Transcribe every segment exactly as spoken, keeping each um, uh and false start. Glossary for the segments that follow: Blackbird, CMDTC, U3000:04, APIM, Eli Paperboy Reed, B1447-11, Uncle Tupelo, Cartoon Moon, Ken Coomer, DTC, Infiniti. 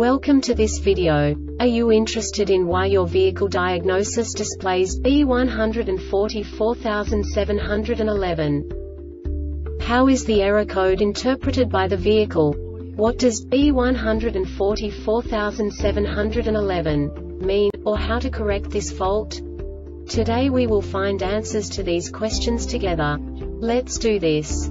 Welcome to this video. Are you interested in why your vehicle diagnosis displays B one four four seven one one? How is the error code interpreted by the vehicle? What does B one four four seven one one mean, or how to correct this fault? Today we will find answers to these questions together. Let's do this.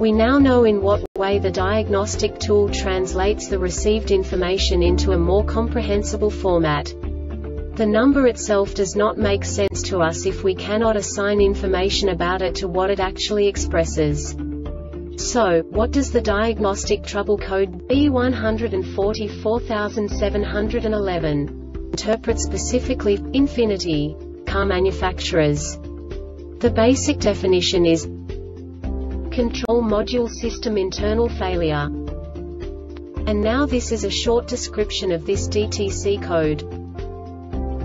We now know in what way the diagnostic tool translates the received information into a more comprehensible format. The number itself does not make sense to us if we cannot assign information about it to what it actually expresses. So, what does the diagnostic trouble code B one four four seven one one interpret specifically? Infiniti car manufacturers? The basic definition is control module system internal failure. And now this is a short description of this D T C code.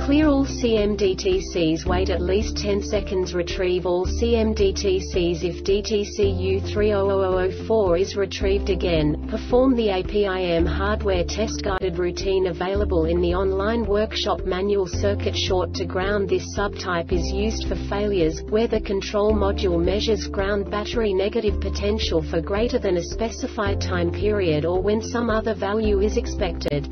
Clear all C M D T Cs, wait at least ten seconds, retrieve all C M D T Cs. If D T C U three zero zero zero zero four is retrieved again, perform the A P I M hardware test guided routine available in the online workshop manual. Circuit short to ground. This subtype is used for failures where the control module measures ground battery negative potential for greater than a specified time period or when some other value is expected.